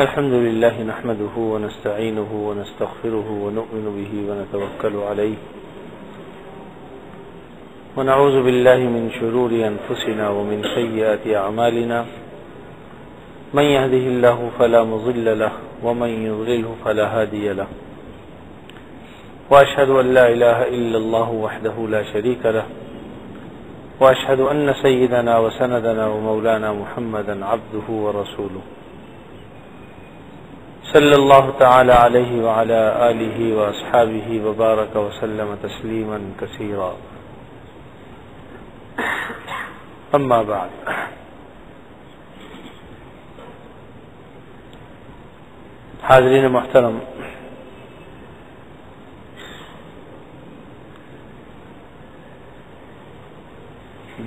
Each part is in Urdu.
الحمد لله نحمده ونستعينه ونستغفره ونؤمن به ونتوكل عليه ونعوذ بالله من شرور أنفسنا ومن سيئات أعمالنا من يهده الله فلا مضل له ومن يضلله فلا هادي له وأشهد أن لا إله إلا الله وحده لا شريك له وأشهد أن سيدنا وسندنا ومولانا محمدا عبده ورسوله صلی اللہ تعالی علیہ وعلی آلہ واصحابہ وبارک وسلم تسلیما کثیرا اما بعد، حاضرین محترم،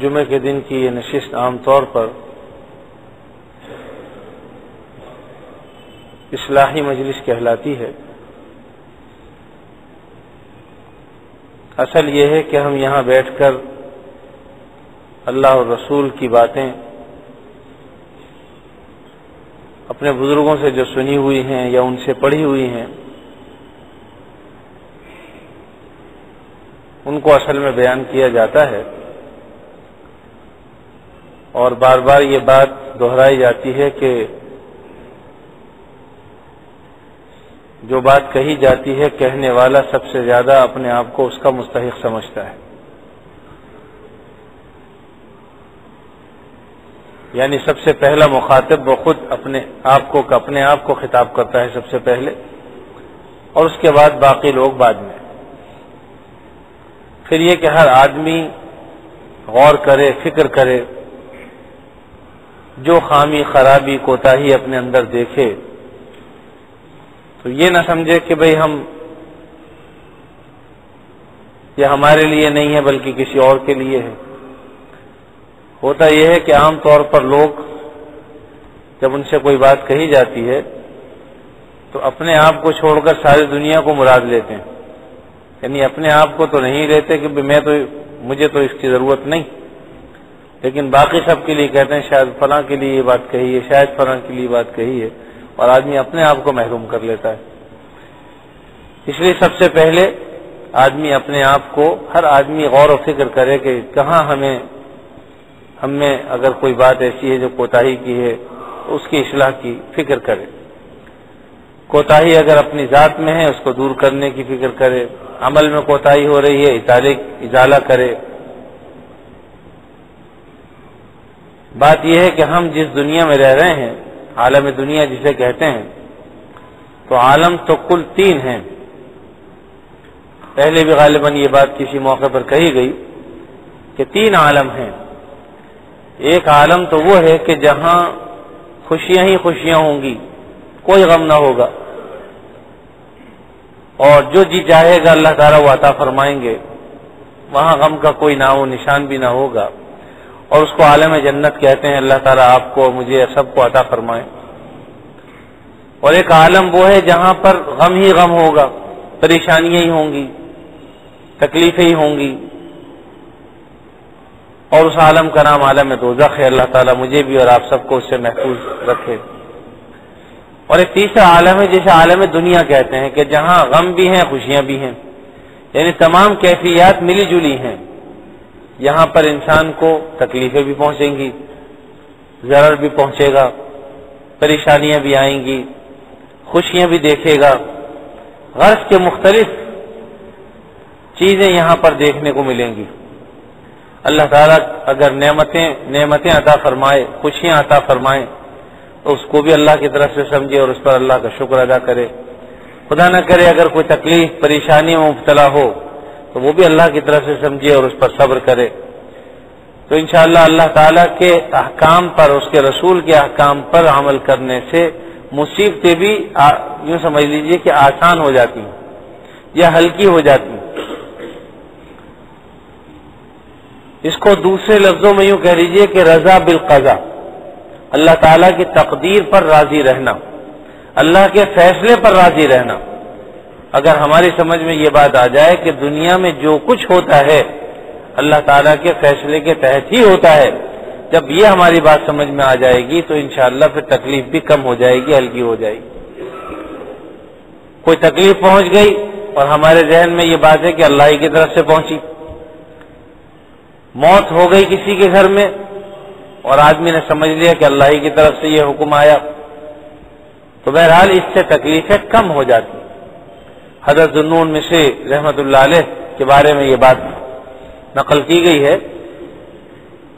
جمعہ کے دن کی یہ نشست عام طور پر اصلاحی مجلس کہلاتی ہے۔ اصل یہ ہے کہ ہم یہاں بیٹھ کر اللہ اور رسول کی باتیں اپنے بزرگوں سے جو سنی ہوئی ہیں یا ان سے پڑھی ہوئی ہیں ان کو اصل میں بیان کیا جاتا ہے، اور بار بار یہ بات دہرائی جاتی ہے کہ جو بات کہی جاتی ہے کہنے والا سب سے زیادہ اپنے آپ کو اس کا مستحق سمجھتا ہے، یعنی سب سے پہلا مخاطب وہ خود اپنے آپ کو خطاب کرتا ہے سب سے پہلے، اور اس کے بعد باقی لوگ بعد میں۔ پھر یہ کہ ہر آدمی غور کرے، فکر کرے، جو خامی، خرابی، کوتاہی اپنے اندر دیکھے تو یہ نہ سمجھے کہ بھئی ہم، یہ ہمارے لیے نہیں ہے بلکہ کسی اور کے لیے ہے۔ ہوتا یہ ہے کہ عام طور پر لوگ جب ان سے کوئی بات کہی جاتی ہے تو اپنے آپ کو چھوڑ کر ساری دنیا کو مراد لیتے ہیں، یعنی اپنے آپ کو تو نہیں لیتے کہ مجھے تو اس کی ضرورت نہیں، لیکن باقی سب کے لیے کہتے ہیں شاید فلاں کے لیے یہ بات کہی ہے، شاید فلاں کے لیے بات کہی ہے، اور آدمی اپنے آپ کو محروم کر لیتا ہے۔ اس لیے سب سے پہلے آدمی اپنے آپ کو، ہر آدمی غور و فکر کرے کہ کہاں ہم میں اگر کوئی بات ایسی ہے جو کوتاہی کی ہے اس کی اصلاح کی فکر کرے۔ کوتاہی اگر اپنی ذات میں ہے اس کو دور کرنے کی فکر کرے، عمل میں کوتاہی ہو رہی ہے ازالہ کرے۔ بات یہ ہے کہ ہم جس دنیا میں رہ رہے ہیں، عالم دنیا جسے کہتے ہیں، تو عالم تو کل تین ہیں۔ پہلے بھی غالباً یہ بات کسی موقع پر کہی گئی کہ تین عالم ہیں۔ ایک عالم تو وہ ہے کہ جہاں خوشیاں ہی خوشیاں ہوں گی، کوئی غم نہ ہوگا، اور جو جی چاہے گا اللہ تعالیٰ وہ عطا فرمائیں گے، وہاں غم کا کوئی نام و نشان بھی نہ ہوگا، اور اس کو عالم جنت کہتے ہیں، اللہ تعالیٰ آپ کو مجھے سب کو عطا فرمائے۔ اور ایک عالم وہ ہے جہاں پر غم ہی غم ہوگا، پریشانیاں ہی ہوں گی، تکلیفیں ہی ہوں گی، اور اس عالم کا نام عالم دوزخ ہے۔ اللہ تعالیٰ مجھے بھی اور آپ سب کو اس سے محفوظ رکھے۔ اور ایک تیسرا عالم ہے جسے عالم دنیا کہتے ہیں، کہ جہاں غم بھی ہیں خوشیاں بھی ہیں، یعنی تمام کیفیات ملی جلی ہیں۔ یہاں پر انسان کو تکلیفیں بھی پہنچیں گی، ضرر بھی پہنچے گا، پریشانیاں بھی آئیں گی، خوشیاں بھی دیکھے گا، غرض کے مختلف چیزیں یہاں پر دیکھنے کو ملیں گی۔ اللہ تعالیٰ اگر نعمتیں عطا فرمائے، خوشیاں عطا فرمائے، اس کو بھی اللہ کی طرف سے سمجھے اور اس پر اللہ کا شکر ادا کرے۔ خدا نہ کرے اگر کوئی تکلیف، پریشانی میں مبتلا ہو تو وہ بھی اللہ کی طرف سے سمجھے اور اس پر صبر کرے، تو انشاءاللہ اللہ تعالیٰ کے احکام پر، اس کے رسول کے احکام پر عمل کرنے سے مصیبتیں بھی یوں سمجھ لیجئے کہ آسان ہو جاتی ہیں یا ہلکی ہو جاتی ہیں۔ اس کو دوسرے لفظوں میں یوں کہہ لیجئے کہ رضا بالقضا، اللہ تعالیٰ کی تقدیر پر راضی رہنا، اللہ کے فیصلے پر راضی رہنا۔ اگر ہماری سمجھ میں یہ بات آ جائے کہ دنیا میں جو کچھ ہوتا ہے اللہ تعالیٰ کے فیصلے کے تحت ہی ہوتا ہے، جب یہ ہماری بات سمجھ میں آ جائے گی تو انشاءاللہ پھر تکلیف بھی کم ہو جائے گی، ہلکی ہو جائے گی۔ کوئی تکلیف پہنچ گئی اور ہمارے ذہن میں یہ بات ہے کہ اللہ ہی کی طرف سے پہنچی، موت ہو گئی کسی کے گھر میں اور آدمی نے سمجھ لیا کہ اللہ ہی کی طرف سے یہ حکم آیا، تو بہرحال اس سے تکلیفیں کم ہو جاتی۔ حضرت ذوالنون مصری رحمۃ اللہ علیہ کے بارے میں یہ بات نقل کی گئی ہے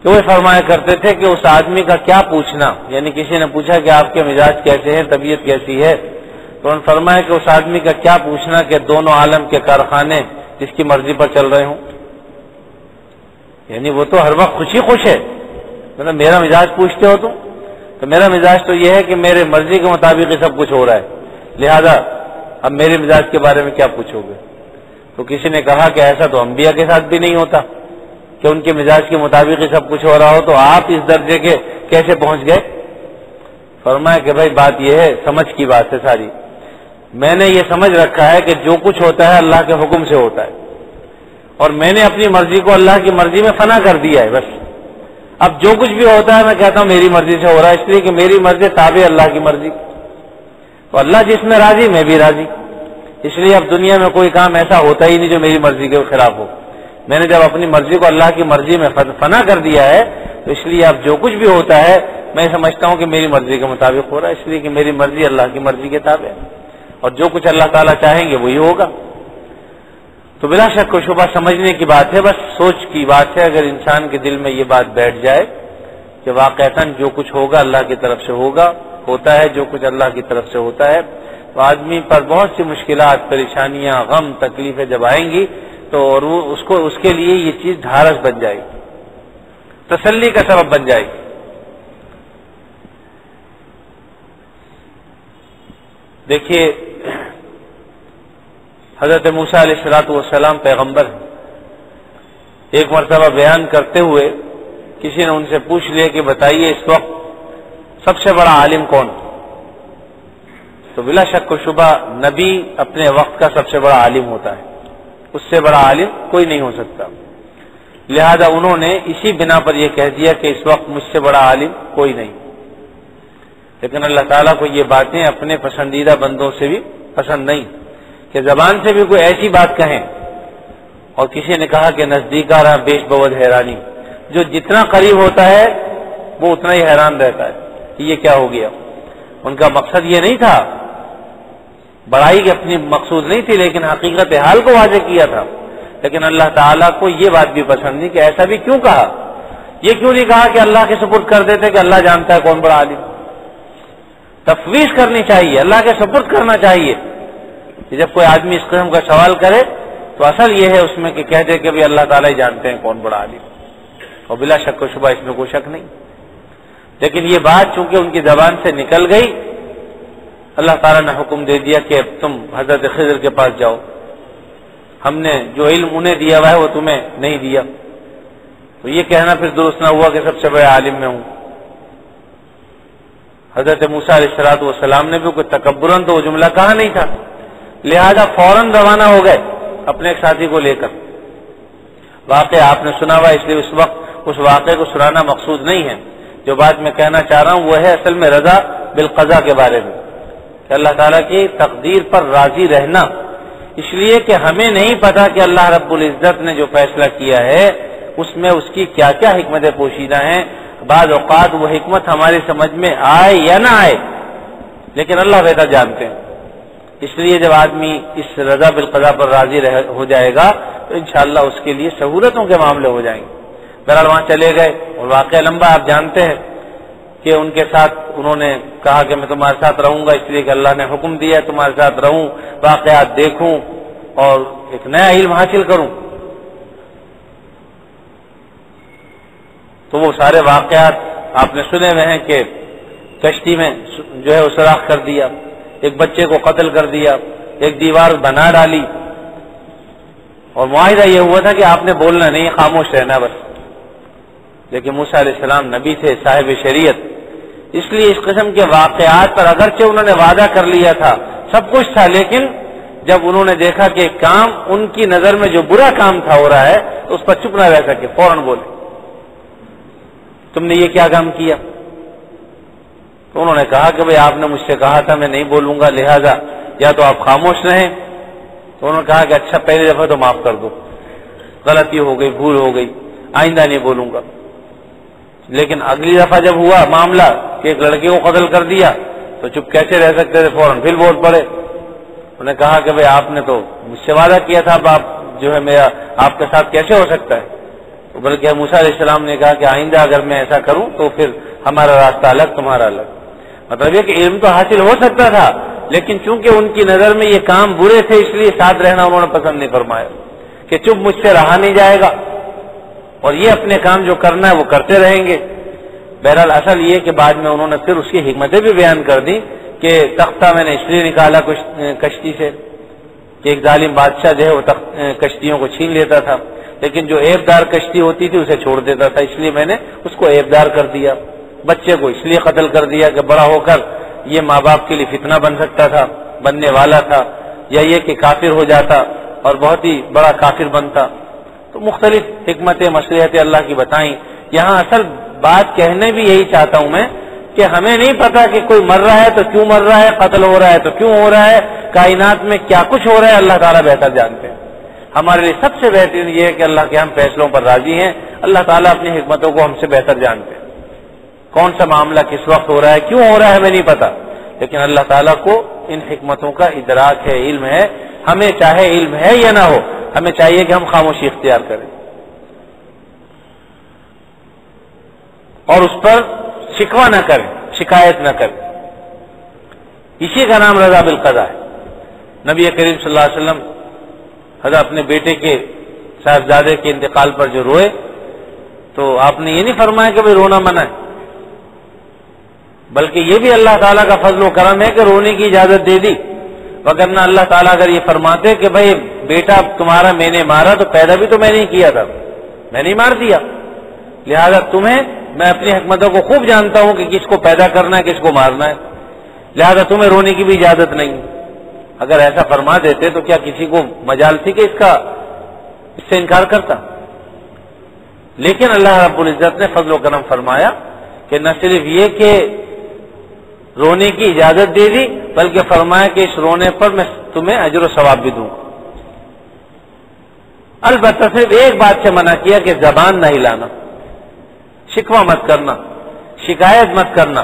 کہ وہ فرمایا کرتے تھے کہ اس آدمی کا کیا پوچھنا، یعنی کسی نے پوچھا کہ آپ کے مزاج کیسے ہیں، طبیعت کیسی ہے، تو انہوں نے فرمایا کہ اس آدمی کا کیا پوچھنا کہ دونوں عالم کے کارخانے جس کی مرضی پر چل رہے ہوں، یعنی وہ تو ہر وقت خوشی خوش ہے۔ مطلب میرا مزاج پوچھتے ہو تم، تو میرا مزاج تو یہ ہے کہ میرے مرضی کے مطابق یہ سب کچھ ہو رہا ہے، لہذا اب میرے مزاج کے بارے میں کیا پوچھو گے۔ تو کسی نے کہا کہ ایسا تو انبیاء کے ساتھ بھی نہیں ہوتا کہ ان کے مزاج کے مطابق یہ سب کچھ ہو رہا ہو، تو آپ اس درجے کے کیسے پہنچ گئے؟ فرمایا کہ بھائی بات یہ ہے، سمجھ کی بات ہے ساری، میں نے یہ سمجھ رکھا ہے کہ جو کچھ ہوتا ہے اللہ کے حکم سے ہوتا ہے، اور میں نے اپنی مرضی کو اللہ کی مرضی میں فنا کر دیا ہے، بس اب جو کچھ بھی ہوتا ہے میں کہتا ہوں میری مرضی سے ہو رہا ہے، اس لیے کہ میری مرضی تابع اللہ کی مرضی، تو اللہ جس میں راضی میں بھی راضی، اس لیے اب دنیا میں کوئی کام ایسا ہوتا ہی نہیں جو میری مرضی کے خلاف ہو۔ میں نے جب اپنی مرضی کو اللہ کی مرضی میں فنا کر دیا ہے تو اس لیے اب جو کچھ بھی ہوتا ہے میں سمجھتا ہوں کہ میری مرضی کے مطابق ہو رہا ہے، اس لیے کہ میری مرضی اللہ کی مرضی کے تابع ہے، اور جو کچھ اللہ تعالیٰ چاہیں گے وہی ہوگا۔ تو بلا شک و شبہ سمجھنے کی بات ہے، بس سوچ کی بات ہے۔ اگر انسان کے دل میں یہ بات بیٹھ جائے کہ واقعتاً جو کچھ ہوگا اللہ کی طرف سے ہوگا، ہوتا ہے جو کچھ اللہ کی طرف سے ہوتا ہے، تو آدمی پر بہت سی مشکلات، پریشانیاں، غم، تکلیفیں جب آئیں گی تو اس کو اس کے لیے یہ چیز ڈھارس بن جائے گی، تسلی کا سبب بن جائے گی۔ دیکھیے حضرت موسیٰ علیہ الصلوۃ والسلام پیغمبر ہیں، ایک مرتبہ بیان کرتے ہوئے کسی نے ان سے پوچھ لیا کہ بتائیے اس وقت سب سے بڑا عالم کون؟ تو بلا شک و شبہ نبی اپنے وقت کا سب سے بڑا عالم ہوتا ہے، اس سے بڑا عالم کوئی نہیں ہو سکتا، لہذا انہوں نے اسی بنا پر یہ کہہ دیا کہ اس وقت مجھ سے بڑا عالم کوئی نہیں۔ لیکن اللہ تعالیٰ کو یہ باتیں اپنے پسندیدہ بندوں سے بھی پسند نہیں کہ زبان سے بھی کوئی ایسی بات کہیں۔ اور کسی نے کہا کہ نزدیک آ رہا بیش بود حیرانی، جو جتنا قریب ہوتا ہے وہ اتنا ہی حیران رہتا ہے کہ یہ کیا ہو گیا۔ ان کا مقصد یہ نہیں تھا، بڑائی کی اپنی مقصود نہیں تھی، لیکن حقیقت حال کو واضح کیا تھا۔ لیکن اللہ تعالیٰ کو یہ بات بھی پسند نہیں کہ ایسا بھی کیوں کہا، یہ کیوں نہیں کہا کہ اللہ کے سپرد کر دیتے کہ اللہ جانتا ہے کون بڑا عالم۔ تفویض کرنی چاہیے، اللہ کے سپرد کرنا چاہیے کہ جب کوئی آدمی اس قسم کا سوال کرے تو اصل یہ ہے اس میں کہ کہہ دے کہ بھی اللہ تعالیٰ ہی جانتے ہیں کون بڑا عالم، اور بلا شک و شبہ اس میں کوئی شک نہیں۔ لیکن یہ بات چونکہ ان کی زبان سے نکل گئی، اللہ تعالیٰ نے حکم دے دیا کہ اب تم حضرت خضر کے پاس جاؤ، ہم نے جو علم انہیں دیا ہوا ہے وہ تمہیں نہیں دیا۔ تو یہ کہنا پھر درست نہ ہوا کہ سب سے بڑے عالم میں ہوں۔ حضرت موسیٰ علیہ الصلوۃ والسلام نے بھی کوئی تکبراً تو وہ جملہ کہا نہیں تھا، لہذا فوراً روانہ ہو گئے اپنے ایک ساتھی کو لے کر۔ واقعہ آپ نے سنا ہوا، اس لیے اس وقت اس واقعے کو سنانا مقصود نہیں ہے، جو بات میں کہنا چاہ رہا ہوں وہ ہے اصل میں رضا بالقضا کے بارے میں، کہ اللہ تعالیٰ کی تقدیر پر راضی رہنا، اس لیے کہ ہمیں نہیں پتا کہ اللہ رب العزت نے جو فیصلہ کیا ہے اس میں اس کی کیا کیا حکمت پوشیدہ ہیں۔ بعض اوقات وہ حکمت ہماری سمجھ میں آئے یا نہ آئے، لیکن اللہ بہتر جانتے ہیں۔ اس لیے جب آدمی اس رضا بالقضا پر راضی ہو جائے گا تو انشاءاللہ اس کے لیے سہولتوں کے معاملے ہو جائیں گے۔ بہرحال وہاں چلے گئے، اور واقعہ لمبا آپ جانتے ہیں کہ ان کے ساتھ انہوں نے کہا کہ میں تمہارے ساتھ رہوں گا، اس لیے کہ اللہ نے حکم دیا تمہارے ساتھ رہوں، واقعات دیکھوں اور ایک نیا علم حاصل کروں۔ تو وہ سارے واقعات آپ نے سنے ہوئے ہیں کہ کشتی میں جو ہے وہ سوراخ کر دیا، ایک بچے کو قتل کر دیا، ایک دیوار بنا ڈالی، اور معاہدہ یہ ہوا تھا کہ آپ نے بولنا نہیں، خاموش رہنا بس۔ لیکن موسیٰ علیہ السلام نبی تھے، صاحب شریعت، اس لیے اس قسم کے واقعات پر اگرچہ انہوں نے وعدہ کر لیا تھا، سب کچھ تھا، لیکن جب انہوں نے دیکھا کہ کام ان کی نظر میں جو برا کام تھا ہو رہا ہے، اس پر چپ نہ رہ سکے، فوراً بولے۔ تم نے یہ کیا کام کیا؟ تو انہوں نے کہا کہ بھئی آپ نے مجھ سے کہا تھا میں نہیں بولوں گا، لہذا یا تو آپ خاموش رہیں. تو انہوں نے کہا کہ اچھا پہلی دفعہ تو معاف کر دو، غلطی ہو گئی، بھول ہو گئی، آئندہ نہیں بولوں گا. لیکن اگلی دفعہ جب ہوا معاملہ کہ ایک لڑکے کو قتل کر دیا تو چپ کیسے رہ سکتے تھے، فوراً پھر بول پڑے. انہوں نے کہا کہ بھئی آپ نے تو مجھ سے وعدہ کیا تھا، اب آپ جو ہے میرا آپ کے ساتھ کیسے ہو سکتا ہے؟ بلکہ موسیٰ علیہ السلام نے کہا کہ آئندہ اگر میں ایسا کروں تو پھر ہمارا راستہ الگ تمہارا الگ. مطلب یہ کہ علم تو حاصل ہو سکتا تھا، لیکن چونکہ ان کی نظر میں یہ کام برے تھے اس لیے ساتھ رہنا انہوں نے پسند نہیں فرمایا کہ چپ مجھ سے رہا نہیں جائے گا اور یہ اپنے کام جو کرنا ہے وہ کرتے رہیں گے. بہرحال اصل یہ کہ بعد میں انہوں نے پھر اس کی حکمتیں بھی بیان کر دی کہ تختہ میں نے اس لیے نکالا کشتی سے کہ ایک ظالم بادشاہ جو ہے وہ کشتیوں کو چھین لیتا تھا، لیکن جو عیب دار کشتی ہوتی تھی اسے چھوڑ دیتا تھا، اس لیے میں نے اس کو عیب دار کر دیا. بچے کو اس لیے قتل کر دیا کہ بڑا ہو کر یہ ماں باپ کے لیے فتنہ بن سکتا تھا، بننے والا تھا، یا یہ کہ کافر ہو جاتا اور بہت ہی بڑا کافر بنتا. تو مختلف حکمتیں مصلحتیں اللہ کی بتائیں. یہاں اصل بات کہنے بھی یہی چاہتا ہوں میں کہ ہمیں نہیں پتا کہ کوئی مر رہا ہے تو کیوں مر رہا ہے، قتل ہو رہا ہے تو کیوں ہو رہا ہے، کائنات میں کیا کچھ ہو رہا ہے اللہ تعالیٰ بہتر جانتے ہیں. ہمارے لیے سب سے بہترین یہ ہے کہ اللہ کے ہم فیصلوں پر راضی ہیں، اللہ تعالیٰ اپنی حکمتوں کو ہم سے بہتر جانتے ہیں. کون سا معاملہ کس وقت ہو رہا ہے، کیوں ہو رہا ہے ہمیں نہیں پتا، لیکن اللہ تعالیٰ کو ان حکمتوں کا ادراک ہے، علم ہے. ہمیں چاہے علم ہے یا نہ ہو، ہمیں چاہیے کہ ہم خاموشی اختیار کریں اور اس پر شکوہ نہ کریں، شکایت نہ کریں. اسی کا نام رضا بالقضاء ہے. نبی کریم صلی اللہ علیہ وسلم حضرت اپنے بیٹے کے صاحبزادے کے انتقال پر جو روئے تو آپ نے یہ نہیں فرمایا کہ بھئی رونا منع ہے، بلکہ یہ بھی اللہ تعالیٰ کا فضل و کرم ہے کہ رونے کی اجازت دے دی. وگرنہ اللہ تعالیٰ اگر یہ فرماتے کہ بھئی بیٹا تمہارا میں نے مارا تو پیدا بھی تو میں نے کیا تھا، میں نے مار دیا، لہذا تمہیں میں اپنی حکمتوں کو خوب جانتا ہوں کہ کس کو پیدا کرنا ہے کس کو مارنا ہے، لہذا تمہیں رونے کی بھی اجازت نہیں. اگر ایسا فرما دیتے تو کیا کسی کو مجال تھی کہ اس سے انکار کرتا؟ لیکن اللہ رب العزت نے فضل و کرم فرمایا کہ نہ صرف یہ کہ رونے کی اجازت دے دی، بلکہ فرمایا کہ اس رونے پر میں تمہیں اجر و ثواب بھی دوں گا. البتہ صرف ایک بات سے منع کیا کہ زبان نہ ہلانا، شکوہ مت کرنا، شکایت مت کرنا.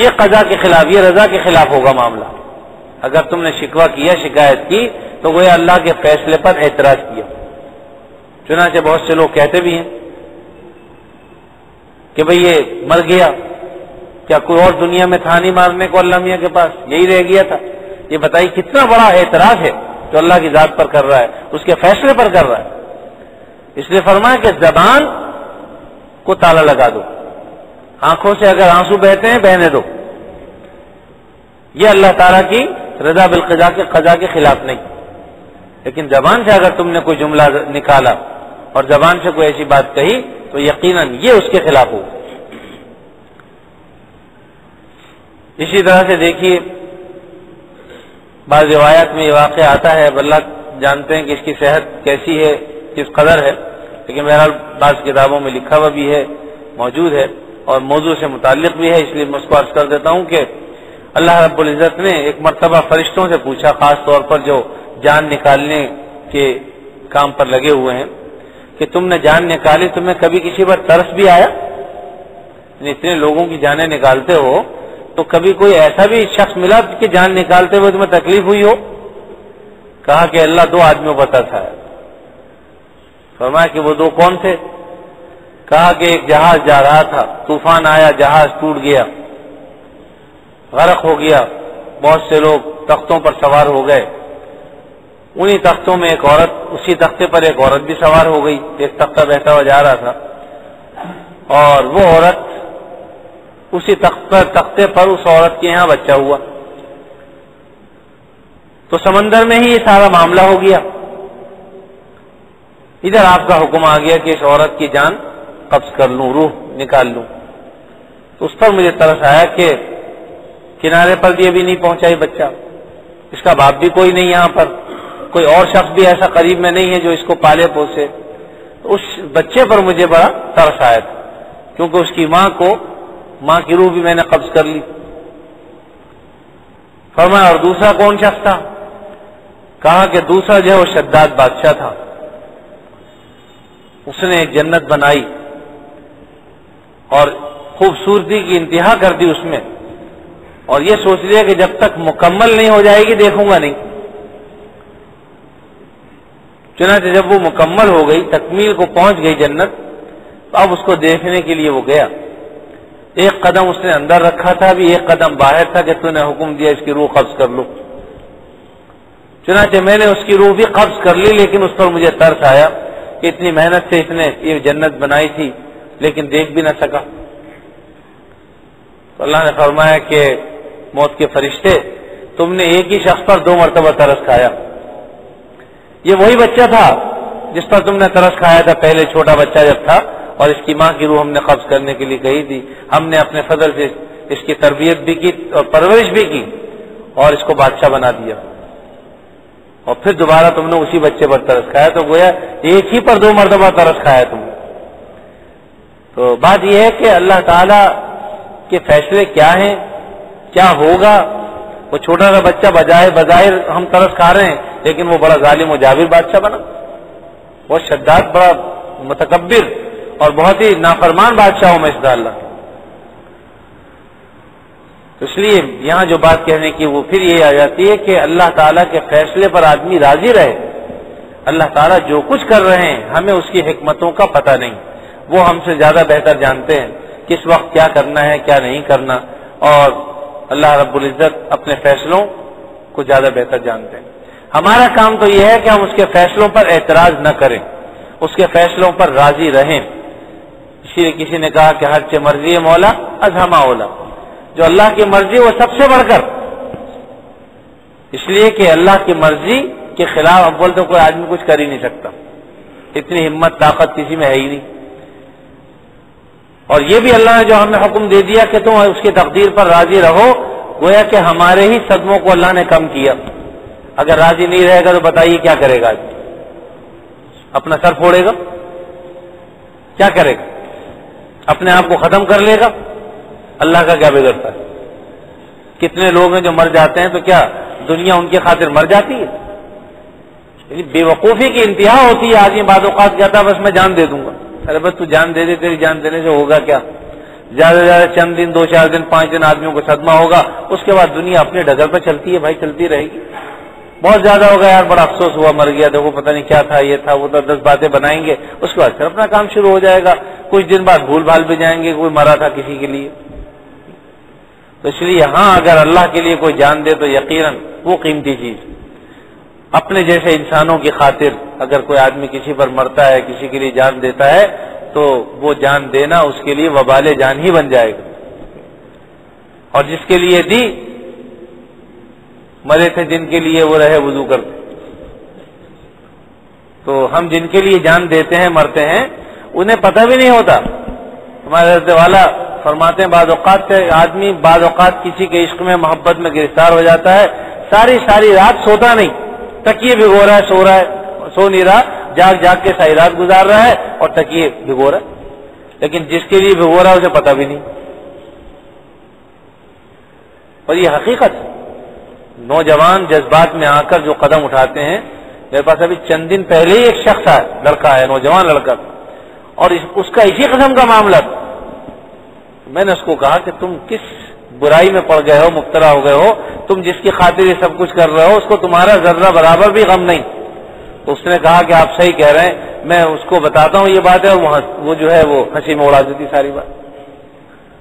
یہ قضا کے خلاف، یہ رضا کے خلاف ہوگا معاملہ. اگر تم نے شکوہ کیا، شکایت کی، تو گویا اللہ کے فیصلے پر اعتراض کیا. چنانچہ بہت سے لوگ کہتے بھی ہیں کہ بھئی یہ مر گیا، کیا کوئی اور دنیا میں تھا نہیں مارنے کو، اللہ میاں کے پاس یہی رہ گیا تھا. یہ بتائیے کتنا بڑا اعتراض ہے جو اللہ کی ذات پر کر رہا ہے، اس کے فیصلے پر کر رہا ہے. اس لیے فرمایا کہ زبان کو تالا لگا دو، آنکھوں سے اگر آنسو بہتے ہیں بہنے دو. یہ اللہ تعالیٰ کی رضا بالقضاء کے قضا کے خلاف نہیں. لیکن زبان سے اگر تم نے کوئی جملہ نکالا اور زبان سے کوئی ایسی بات کہی تو یقیناً یہ اس کے خلاف ہو. اسی طرح سے دیکھیے بعض روایات میں یہ واقعہ آتا ہے، اللہ جانتے ہیں کہ اس کی صحت کیسی ہے، کس قدر ہے، لیکن بہرحال بعض کتابوں میں لکھا ہوا بھی ہے، موجود ہے اور موضوع سے متعلق بھی ہے. اس لیے میں اس کو عرض کر دیتا ہوں کہ اللہ رب العزت نے ایک مرتبہ فرشتوں سے پوچھا، خاص طور پر جو جان نکالنے کے کام پر لگے ہوئے ہیں، کہ تم نے جان نکالی، تمہیں کبھی کسی پر ترس بھی آیا؟ یعنی اتنے لوگوں کی جانیں نکالتے ہو تو کبھی کوئی ایسا بھی شخص ملا کہ جان نکالتے ہوئے تمہیں تکلیف ہوئی ہو؟ کہا کہ اللہ دو آدمیوں پر ترس آیا. فرمایا کہ وہ دو کون تھے؟ کہا کہ ایک جہاز جا رہا تھا، طوفان آیا، جہاز ٹوٹ گیا، غرق ہو گیا، بہت سے لوگ تختوں پر سوار ہو گئے. انہی تختوں میں ایک عورت، اسی تختے پر ایک عورت بھی سوار ہو گئی. ایک تختہ بہتا ہوا جا رہا تھا اور وہ عورت اسی تختے پر اس عورت کے یہاں بچہ ہوا. تو سمندر میں ہی یہ سارا معاملہ ہو گیا. ادھر آپ کا حکم آ گیا کہ اس عورت کی جان قبض کر لوں، روح نکال لوں. تو اس پر مجھے ترس آیا کہ کنارے پر بھی ابھی نہیں پہنچا یہ بچہ، اس کا باپ بھی کوئی نہیں، یہاں پر کوئی اور شخص بھی ایسا قریب میں نہیں ہے جو اس کو پالے پوسے. اس بچے پر مجھے بڑا ترس آیا تھا. کیونکہ اس کی ماں کو، ماں کی روح بھی میں نے قبض کر لی۔ فرمایا اور دوسرا کون شخص تھا؟ کہا کہ دوسرا جو ہے وہ شداد بادشاہ تھا، اس نے ایک جنت بنائی اور خوبصورتی کی انتہا کر دی اس میں، اور یہ سوچ لیا کہ جب تک مکمل نہیں ہو جائے گی دیکھوں گا نہیں۔ چنانچہ جب وہ مکمل ہو گئی، تکمیل کو پہنچ گئی جنت، تو اب اس کو دیکھنے کے لیے وہ گیا۔ ایک قدم اس نے اندر رکھا تھا بھی، ایک قدم باہر تھا کہ تو نے حکم دیا اس کی روح قبض کر لو۔ چنانچہ میں نے اس کی روح بھی قبض کر لی، لیکن اس پر مجھے ترس آیا کہ اتنی محنت سے اس نے یہ جنت بنائی تھی لیکن دیکھ بھی نہ سکا۔ تو اللہ نے فرمایا کہ موت کے فرشتے، تم نے ایک ہی شخص پر دو مرتبہ ترس کھایا، یہ وہی بچہ تھا جس پر تم نے ترس کھایا تھا پہلے، چھوٹا بچہ جب تھا، اور اس کی ماں کی روح ہم نے قبض کرنے کے لیے کہی تھی، ہم نے اپنے فضل سے اس کی تربیت بھی کی اور پرورش بھی کی اور اس کو بادشاہ بنا دیا، اور پھر دوبارہ تم نے اسی بچے پر ترس کھایا، تو گویا ایک ہی پر دو مرتبہ ترس کھایا تم۔ تو بات یہ ہے کہ اللہ تعالیٰ کے فیصلے کیا ہیں، کیا ہوگا۔ وہ چھوٹا سا بچہ بجائے بظاہر ہم ترس کھا رہے ہیں، لیکن وہ بڑا ظالم و جابر بادشاہ بنا، وہ شداد بڑا متکبر اور بہت ہی نافرمان بادشاہ ہوں میں اس اللہ۔ اس لیے یہاں جو بات کہنے کی وہ پھر یہ آ جاتی ہے کہ اللہ تعالیٰ کے فیصلے پر آدمی راضی رہے۔ اللہ تعالیٰ جو کچھ کر رہے ہیں ہمیں اس کی حکمتوں کا پتہ نہیں، وہ ہم سے زیادہ بہتر جانتے ہیں کس وقت کیا کرنا ہے کیا نہیں کرنا، اور اللہ رب العزت اپنے فیصلوں کو زیادہ بہتر جانتے ہیں۔ ہمارا کام تو یہ ہے کہ ہم اس کے فیصلوں پر اعتراض نہ کریں، اس کے فیصلوں پر راضی رہیں۔ کسی نے کہا کہ ہر چی مرضی مولا از ہما اولا، جو اللہ کی مرضی وہ سب سے بڑھ کر، اس لیے کہ اللہ کی مرضی کے خلاف اول تو کوئی آدمی کچھ کر ہی نہیں سکتا، اتنی ہمت طاقت کسی میں ہے ہی نہیں۔ اور یہ بھی اللہ نے جو ہمیں حکم دے دیا کہ تم اس کی تقدیر پر راضی رہو، گویا کہ ہمارے ہی صدموں کو اللہ نے کم کیا۔ اگر راضی نہیں رہے گا تو بتائیے کیا کرے گا، اپنا سر پھوڑے گا، کیا کرے گا، اپنے آپ کو ختم کر لے گا، اللہ کا کیا بگڑتا ہے۔ کتنے لوگ ہیں جو مر جاتے ہیں تو کیا دنیا ان کی خاطر مر جاتی ہے؟ بے وقوفی کی انتہا ہوتی ہے۔ آدمی بعض اوقات کہتا ہے بس میں جان دے دوں گا، ارے بس تو جان دے دے، تیری جان دینے سے ہوگا کیا؟ زیادہ سے زیادہ چند دن، 2-4 دن 5 دن آدمیوں کو صدمہ ہوگا، اس کے بعد دنیا اپنے ڈگر پہ چلتی ہے بھائی، چلتی رہے گی۔ بہت زیادہ ہوگا یار، بڑا افسوس ہوا مر گیا، دیکھو پتہ نہیں کیا تھا، یہ تھا وہ تھا، 10 باتیں بنائیں گے، اس کے بعد پھر اپنا کام شروع ہو جائے گا۔ کچھ دن بعد بھول بھال بھی جائیں گے کوئی مرا تھا کسی کے لیے۔ تو اس لیے ہاں اگر اللہ کے لیے کوئی جان دے تو یقیناً وہ قیمتی چیز، اپنے جیسے انسانوں کی خاطر اگر کوئی آدمی کسی پر مرتا ہے، کسی کے لیے جان دیتا ہے، تو وہ جان دینا اس کے لیے وبال جان ہی بن جائے گا۔ اور جس کے لیے دی، مرے تھے جن کے لیے وہ رہے وضو کرتے۔ تو ہم جن کے لیے جان دیتے ہیں مرتے ہیں، انہیں پتہ بھی نہیں ہوتا۔ ہمارے حضرت والا فرماتے ہیں بعض اوقات آدمی بعض اوقات کسی کے عشق میں محبت میں گرفتار ہو جاتا ہے، ساری رات سوتا نہیں، تکیے بھگو رہا ہے، سو رہا ہے، سو نہیں رہا، جاگ جاگ کے ساری رات گزار رہا ہے اور تکیے بھگو رہا ہے، لیکن جس کے لیے بھگو رہا ہے اسے پتہ بھی نہیں۔ اور یہ حقیقت نوجوان جذبات میں آ کر جو قدم اٹھاتے ہیں، میرے پاس ابھی چند دن پہلے ہی ایک شخص آیا، لڑکا ہے، نوجوان لڑکا، اور اس کا اسی قسم کا معاملہ تھا۔ میں نے اس کو کہا کہ تم کس برائی میں پڑ گئے ہو، مبتلا ہو گئے ہو، تم جس کی خاطر یہ سب کچھ کر رہے ہو، اس کو تمہارا ذرہ برابر بھی غم نہیں۔ تو اس نے کہا کہ آپ صحیح کہہ رہے ہیں، میں اس کو بتاتا ہوں یہ بات ہے، اور وہ جو ہے وہ ہنسی میں اڑا دیتی ساری بات۔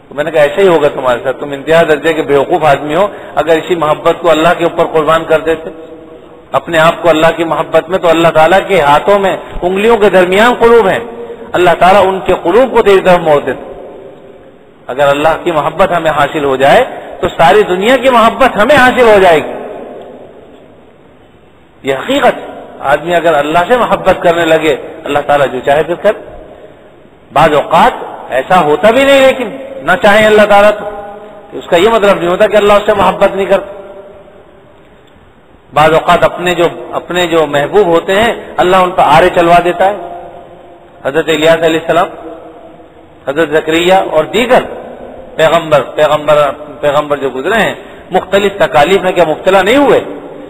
تو میں نے کہا ایسا ہی ہوگا تمہارے ساتھ، تم انتہا درجے کے بیوقوف آدمی ہو، اگر اسی محبت کو اللہ کے اوپر قربان کر دیتے، اپنے آپ کو اللہ کی محبت میں، تو اللہ تعالیٰ کے ہاتھوں میں انگلیوں کے درمیان قلوب ہیں، اللہ تعالیٰ ان کے قلوب کو تیری طرف موڑ دیتے۔ اگر اللہ کی محبت ہمیں حاصل ہو جائے تو ساری دنیا کی محبت ہمیں حاصل ہو جائے گی۔ یہ حقیقت، آدمی اگر اللہ سے محبت کرنے لگے، اللہ تعالیٰ جو چاہے پھر کر۔ بعض اوقات ایسا ہوتا بھی نہیں، لیکن نہ چاہیں اللہ تعالیٰ تو اس کا یہ مطلب نہیں ہوتا کہ اللہ اس سے محبت نہیں کرتا۔ بعض اوقات اپنے جو محبوب ہوتے ہیں، اللہ ان پر آرے چلوا دیتا ہے۔ حضرت الیاس علیہ السلام حضرت زکریہ اور دیگر پیغمبر جو گزرے ہیں مختلف تکالیف میں کیا مبتلا نہیں ہوئے؟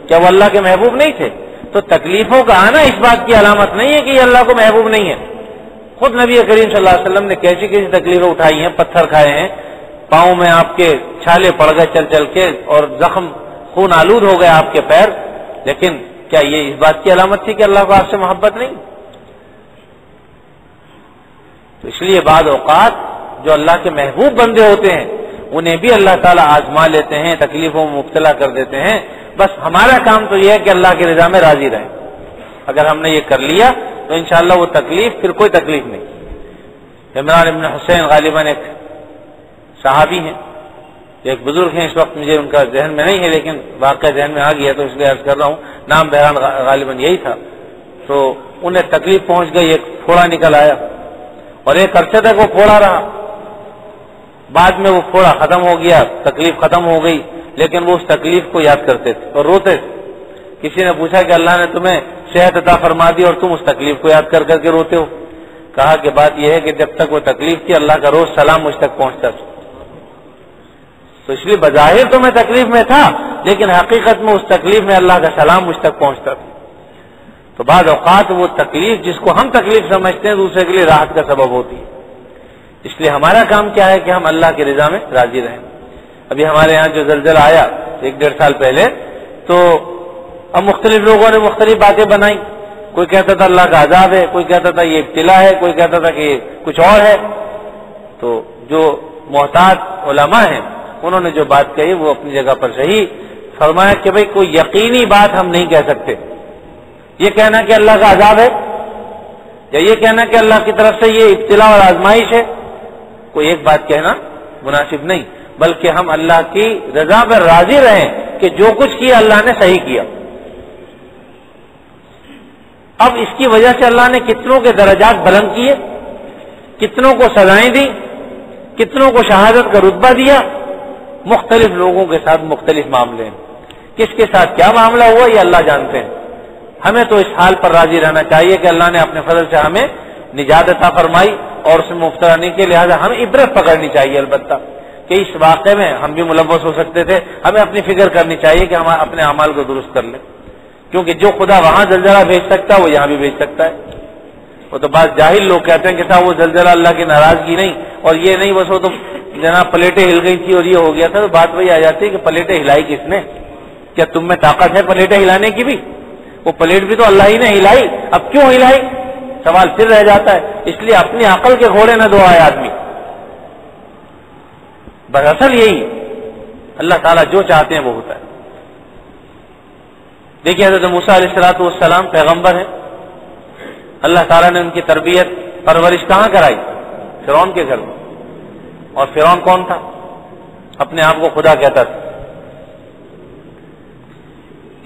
کیا وہ اللہ کے محبوب نہیں تھے؟ تو تکلیفوں کا آنا اس بات کی علامت نہیں ہے کہ یہ اللہ کو محبوب نہیں ہے۔ خود نبی کریم صلی اللہ علیہ وسلم نے کیسی کیسی تکلیفیں اٹھائی ہیں، پتھر کھائے ہیں، پاؤں میں آپ کے چھالے پڑ گئے چل چل کے اور زخم خون آلود ہو گئے آپ کے پیر، لیکن کیا یہ اس بات کی علامت تھی کہ اللہ کو آپ سے محبت نہیں؟ تو اس لیے بعض اوقات جو اللہ کے محبوب بندے ہوتے ہیں انہیں بھی اللہ تعالیٰ آزما لیتے ہیں، تکلیفوں میں مبتلا کر دیتے ہیں۔ بس ہمارا کام تو یہ ہے کہ اللہ کی رضا میں راضی رہیں۔ اگر ہم نے یہ کر لیا تو انشاءاللہ وہ تکلیف پھر کوئی تکلیف نہیں۔ عمران ابن حسین غالباً ایک صحابی ہیں، ایک بزرگ ہیں، اس وقت مجھے ان کا ذہن میں نہیں ہے لیکن واقعہ ذہن میں آ گیا تو اس لیے عرض کر رہا ہوں، نام بہرحال غالباً یہی تھا۔ تو انہیں تکلیف پہنچ گئی، ایک پھوڑا نکل آیا اور ایک عرصے تک وہ پھوڑا رہا، بعد میں وہ پھوڑا ختم ہو گیا، تکلیف ختم ہو گئی، لیکن وہ اس تکلیف کو یاد کرتے تھے اور روتے تھے۔ کسی نے پوچھا کہ اللہ نے تمہیں صحت عطا فرما دی اور تم اس تکلیف کو یاد کر کر کے روتے ہو؟ کہا کہ بات یہ ہے کہ جب تک وہ تکلیف تھی اللہ کا روز سلام مجھ تک پہنچتا تھا، تو اس لیے بظاہر تو میں تکلیف میں تھا لیکن حقیقت میں اس تکلیف میں اللہ کا سلام مجھ تک پہنچتا تھا۔ تو بعض اوقات وہ تکلیف جس کو ہم تکلیف سمجھتے ہیں دوسرے کے لیے راحت کا سبب ہوتی ہے۔ اس لیے ہمارا کام کیا ہے کہ ہم اللہ کی رضا میں راضی رہیں۔ ابھی ہمارے یہاں جو زلزلہ آیا 1.5 سال پہلے، تو اب مختلف لوگوں نے مختلف باتیں بنائی، کوئی کہتا تھا اللہ کا عذاب ہے، کوئی کہتا تھا یہ ابتلا ہے، کوئی کہتا تھا کہ کچھ اور ہے۔ تو جو محتاط علماء ہیں انہوں نے جو بات کہی وہ اپنی جگہ پر صحیح، فرمایا کہ بھئی کوئی یقینی بات ہم نہیں کہہ سکتے، یہ کہنا کہ اللہ کا عذاب ہے یا یہ کہنا کہ اللہ کی طرف سے یہ ابتلا اور آزمائش ہے، کوئی ایک بات کہنا مناسب نہیں، بلکہ ہم اللہ کی رضا پر راضی رہیں کہ جو کچھ کیا اللہ نے صحیح کیا۔ اب اس کی وجہ سے اللہ نے کتنوں کے درجات بلند کیے، کتنوں کو سزائیں دی، کتنوں کو شہادت کا رتبہ دیا، مختلف لوگوں کے ساتھ مختلف معاملے ہیں، کس کے ساتھ کیا معاملہ ہوا یہ اللہ جانتے ہیں۔ ہمیں تو اس حال پر راضی رہنا چاہیے کہ اللہ نے اپنے فضل سے ہمیں نجات عطا فرمائی اور اس میں مبتلا نہیں کیا، لہٰذا ہمیں عبرت پکڑنی چاہیے البتہ کہ اس واقعے میں ہم بھی ملوث ہو سکتے تھے، ہمیں اپنی فکر کرنی چاہیے کہ ہم اپنے اعمال کو درست کر لیں، کیونکہ جو خدا وہاں زلزلہ بھیج سکتا ہے وہ یہاں بھی بھیج سکتا ہے۔ وہ تو بعض جاہل لوگ کہتے ہیں کہ صاحب وہ زلزلہ اللہ کی ناراضگی نہیں اور یہ نہیں، بس وہ تو جناب پلیٹیں ہل گئی تھی اور یہ ہو گیا تھا۔ تو بات وہی آ جاتی ہے کہ پلیٹیں ہلائی کس نے؟ کیا تم میں طاقت ہے پلیٹیں ہلانے کی بھی؟ وہ پلیٹ بھی تو اللہ ہی نے ہلائی، اب کیوں ہلائی؟ سوال پھر رہ جاتا ہے۔ اس لیے اپنی عقل کے گھوڑے نہ دوڑائے آدمی، دراصل یہی اللہ تعالیٰ جو چاہتے ہیں وہ ہوتا ہے۔ دیکھیے حضرت موسیٰ علیہ الصلوۃ والسلام پیغمبر ہیں، اللہ تعالیٰ نے ان کی تربیت پرورش کہاں کرائی؟ فرعون کے گھر میں۔ اور فرعون کون تھا؟ اپنے آپ کو خدا کہتا تھا۔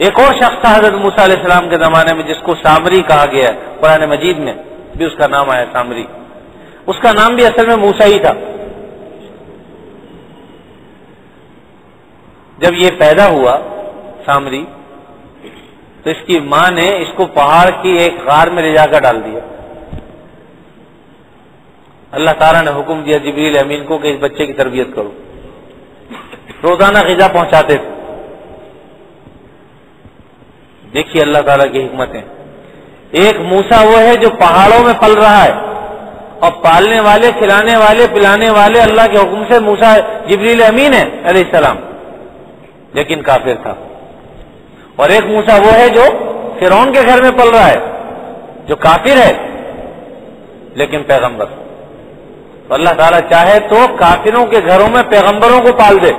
ایک اور شخص تھا حضرت موسیٰ علیہ السلام کے زمانے میں جس کو سامری کہا گیا ہے، قرآن مجید میں بھی اس کا نام آیا سامری، اس کا نام بھی اصل میں موسیٰ ہی تھا۔ جب یہ پیدا ہوا سامری تو اس کی ماں نے اس کو پہاڑ کی ایک غار میں لے جا کر ڈال دیا۔ اللہ تعالیٰ نے حکم دیا جبریل امین کو کہ اس بچے کی تربیت کرو، روزانہ غذا پہنچاتے تھے۔ دیکھیے اللہ تعالیٰ کی حکمتیں، ایک موسیٰ وہ ہے جو پہاڑوں میں پل رہا ہے اور پالنے والے، کھلانے والے، پلانے والے اللہ کے حکم سے موسیٰ جبریل امین ہے علیہ السلام، لیکن کافر تھا۔ اور ایک موسیٰ وہ ہے جو فرعون کے گھر میں پل رہا ہے، جو کافر ہے لیکن پیغمبر۔ اللہ تعالیٰ چاہے تو کافروں کے گھروں میں پیغمبروں کو پال دے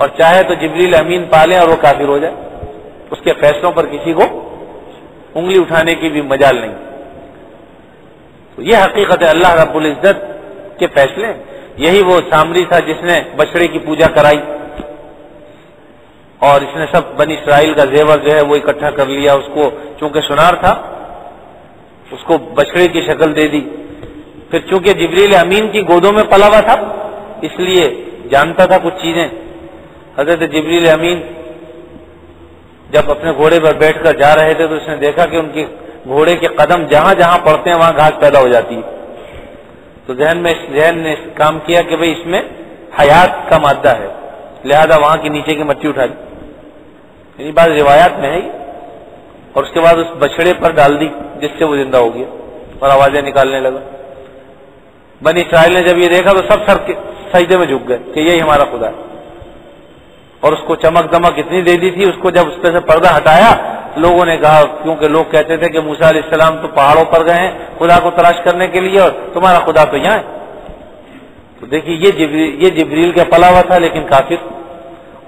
اور چاہے تو جبریل امین پالے اور وہ کافر ہو جائے، اس کے فیصلوں پر کسی کو انگلی اٹھانے کی بھی مجال نہیں۔ تو یہ حقیقت ہے اللہ رب العزت کے فیصلے۔ یہی وہ سامری تھا جس نے بچڑے کی پوجا کرائی اور اس نے سب بنی اسرائیل کا زیور جو ہے وہ اکٹھا کر لیا، اس کو چونکہ سنار تھا اس کو بچڑے کی شکل دے دی۔ پھر چونکہ جبریل امین کی گودوں میں پلا ہوا تھا اس لیے جانتا تھا کچھ چیزیں۔ حضرت جبریل امین جب اپنے گھوڑے پر بیٹھ کر جا رہے تھے تو اس نے دیکھا کہ ان کے گھوڑے کے قدم جہاں جہاں پڑتے ہیں وہاں گھاس پیدا ہو جاتی ہے۔ تو ذہن نے کام کیا کہ بھئی اس میں حیات کا مادہ ہے، لہذا وہاں کے نیچے کی مٹی اٹھا دی، یعنی بعض روایات میں ہے، اور اس کے بعد اس بچڑے پر ڈال دی جس سے وہ زندہ ہو گیا اور آوازیں نکالنے لگا۔ بنی اسرائیل نے جب یہ دیکھا تو سب سر کے سجدے میں جھک گئے کہ یہی ہمارا خدا ہے، اور اس کو چمک دمک اتنی دے دی تھی، اس کو جب اس پہ سے پردہ ہٹایا لوگوں نے کہا، کیونکہ لوگ کہتے تھے کہ موسیٰ علیہ السلام تو پہاڑوں پر گئے ہیں خدا کو تلاش کرنے کے لیے اور تمہارا خدا تو یہاں ہے۔ تو دیکھیے یہ جبریل کا پلا ہوا تھا لیکن کافر،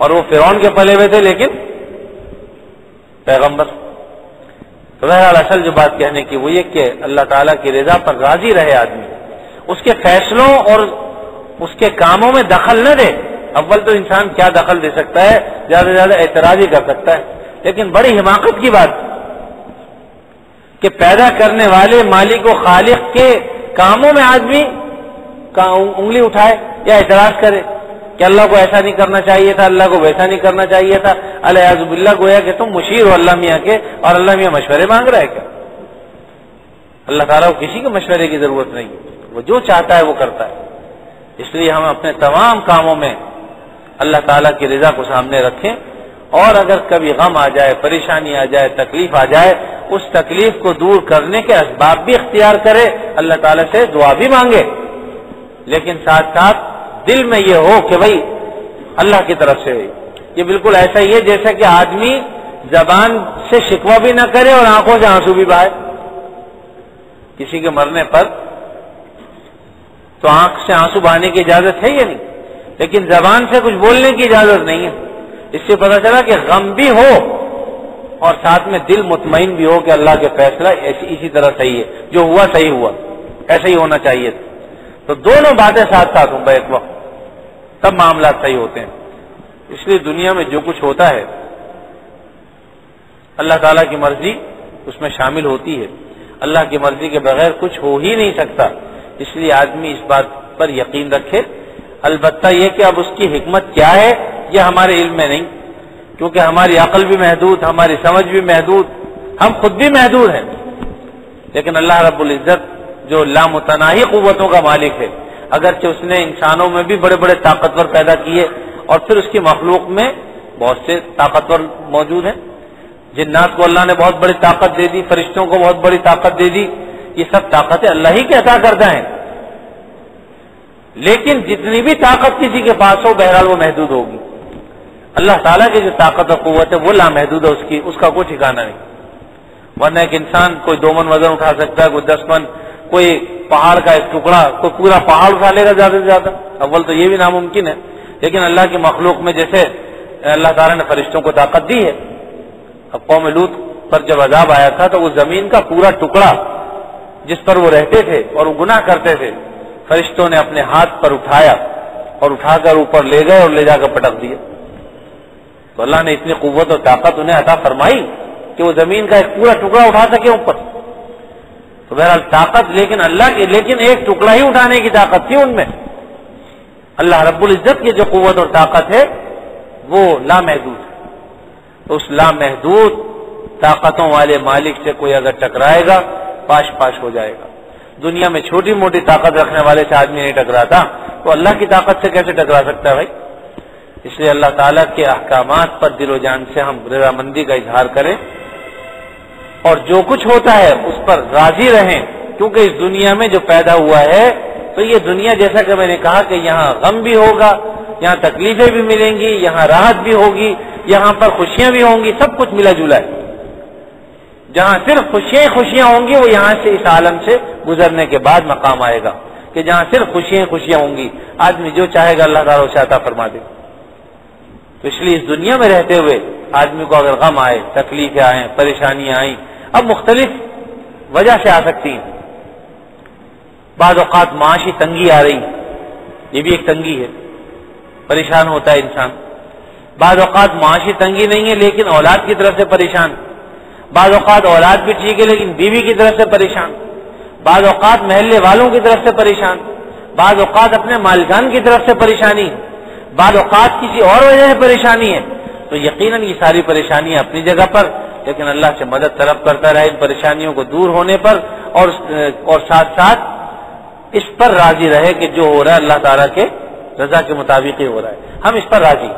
اور وہ فرعون کے پلے ہوئے تھے لیکن پیغمبر۔ بہرحال اصل جو بات کہنے کی وہ یہ کہ اللہ تعالیٰ کی رضا پر راضی رہے آدمی، اس کے فیصلوں اور اس کے کاموں میں دخل نہ دے۔ اول تو انسان کیا دخل دے سکتا ہے، زیادہ سے زیادہ اعتراض ہی کر سکتا ہے، لیکن بڑی حماقت کی بات کہ پیدا کرنے والے مالک و خالق کے کاموں میں آدمی انگلی اٹھائے یا اعتراض کرے کہ اللہ کو ایسا نہیں کرنا چاہیے تھا، اللہ کو ویسا نہیں کرنا چاہیے تھا۔ الیاذ باللہ گویا کہ تم مشیر ہو اللہ میاں کے، اور اللہ میاں مشورے مانگ رہا ہے کیا؟ اللہ تعالیٰ کو کسی کے مشورے کی ضرورت نہیں، وہ جو چاہتا ہے وہ کرتا ہے۔ اس لیے ہم اپنے تمام کاموں میں اللہ تعالیٰ کی رضا کو سامنے رکھیں، اور اگر کبھی غم آ جائے، پریشانی آ جائے، تکلیف آ جائے، اس تکلیف کو دور کرنے کے اسباب بھی اختیار کرے، اللہ تعالیٰ سے دعا بھی مانگے، لیکن ساتھ ساتھ دل میں یہ ہو کہ بھائی اللہ کی طرف سے ہوئی۔ یہ بالکل ایسا ہی ہے جیسا کہ آدمی زبان سے شکوہ بھی نہ کرے اور آنکھوں سے آنسو بھی بہائے۔ کسی کے مرنے پر تو آنکھ سے آنسو بہانے کی اجازت ہے یا نہیں، لیکن زبان سے کچھ بولنے کی اجازت نہیں ہے۔ اس سے پتا چلا کہ غم بھی ہو اور ساتھ میں دل مطمئن بھی ہو کہ اللہ کے فیصلہ اسی طرح صحیح ہے، جو ہوا صحیح ہوا، ایسا ہی ہونا چاہیے تھا۔ تو دونوں باتیں ساتھ ساتھ ہوں بیک وقت، تب معاملات صحیح ہوتے ہیں۔ اس لیے دنیا میں جو کچھ ہوتا ہے اللہ تعالیٰ کی مرضی اس میں شامل ہوتی ہے، اللہ کی مرضی کے بغیر کچھ ہو ہی نہیں سکتا۔ اس لیے آدمی اس بات پر یقین رکھے، البتہ یہ کہ اب اس کی حکمت کیا ہے یہ ہمارے علم میں نہیں، کیونکہ ہماری عقل بھی محدود، ہماری سمجھ بھی محدود، ہم خود بھی محدود ہیں، لیکن اللہ رب العزت جو لامتناہی قوتوں کا مالک ہے، اگرچہ اس نے انسانوں میں بھی بڑے بڑے طاقتور پیدا کیے، اور پھر اس کی مخلوق میں بہت سے طاقتور موجود ہیں۔ جنات کو اللہ نے بہت بڑی طاقت دے دی، فرشتوں کو بہت بڑی طاقت دے دی، یہ سب طاقتیں اللہ ہی کے عطا کردہ ہیں، لیکن جتنی بھی طاقت کسی کے پاس ہو بہرحال وہ محدود ہوگی۔ اللہ تعالیٰ کی جو طاقت اور قوت ہے وہ لامحدود ہے، اس کا کوئی ٹھکانا نہیں۔ ورنہ ایک انسان کوئی 2 من وزن اٹھا سکتا ہے، کوئی 10 من، کوئی پہاڑ کا ایک ٹکڑا، کوئی پورا پہاڑ اٹھا لے گا زیادہ سے زیادہ، اول تو یہ بھی ناممکن ہے، لیکن اللہ کی مخلوق میں جیسے اللہ تعالیٰ نے فرشتوں کو طاقت دی ہے۔ اب قوم لوط پر جب عذاب آیا تھا تو وہ زمین کا پورا ٹکڑا جس پر وہ رہتے تھے اور وہ گناہ کرتے تھے، فرشتوں نے اپنے ہاتھ پر اٹھایا اور اٹھا کر اوپر لے گئے اور لے جا کر پٹک دیا۔ تو اللہ نے اتنی قوت اور طاقت انہیں عطا فرمائی کہ وہ زمین کا ایک پورا ٹکڑا اٹھا سکے اوپر۔ تو بہرحال طاقت لیکن اللہ کی، لیکن ایک ٹکڑا ہی اٹھانے کی طاقت تھی ان میں۔ اللہ رب العزت کی جو قوت اور طاقت ہے وہ لامحدود ہے، تو اس لامحدود طاقتوں والے مالک سے کوئی اگر ٹکرائے گا پاش پاش ہو جائے گا۔ دنیا میں چھوٹی موٹی طاقت رکھنے والے سے آدمی نہیں ٹکراتا، تو اللہ کی طاقت سے کیسے ٹکرا سکتا ہے بھائی؟ اس لیے اللہ تعالیٰ کے احکامات پر دل و جان سے ہم رضامندی کا اظہار کریں، اور جو کچھ ہوتا ہے اس پر راضی رہیں، کیونکہ اس دنیا میں جو پیدا ہوا ہے تو یہ دنیا، جیسا کہ میں نے کہا کہ یہاں غم بھی ہوگا، یہاں تکلیفیں بھی ملیں گی، یہاں راحت بھی ہوگی، یہاں پر خوشیاں بھی ہوں گی، سب کچھ ملا جلا ہے۔ جہاں صرف خوشیاں خوشیاں ہوں گی وہ یہاں سے اس عالم سے گزرنے کے بعد مقام آئے گا کہ جہاں صرف خوشیاں خوشیاں ہوں گی، آدمی جو چاہے گا اللہ تعالیٰ اسے عطا فرما دے۔ تو اس لیے اس دنیا میں رہتے ہوئے آدمی کو اگر غم آئے، تکلیفیں آئیں، پریشانیاں آئیں، اب مختلف وجہ سے آ سکتی ہیں۔ بعض اوقات معاشی تنگی آ رہی، یہ بھی ایک تنگی ہے، پریشان ہوتا ہے انسان۔ بعض اوقات معاشی تنگی نہیں ہے لیکن اولاد کی طرف سے پریشان، بعض اوقات اولاد بھی ٹھیک ہے لیکن بیوی کی طرف سے پریشان، بعض اوقات محلے والوں کی طرف سے پریشان، بعض اوقات اپنے مالکان کی طرف سے پریشانی، بعض اوقات کسی اور وجہ سے پریشانی ہے۔ تو یقیناً یہ ساری پریشانیاں اپنی جگہ پر، لیکن اللہ سے مدد طلب کرتا رہے ان پریشانیوں کو دور ہونے پر، اور ساتھ ساتھ اس پر راضی رہے کہ جو ہو رہا ہے اللہ تعالیٰ کے رضا کے مطابق ہی ہو رہا ہے، ہم اس پر راضی،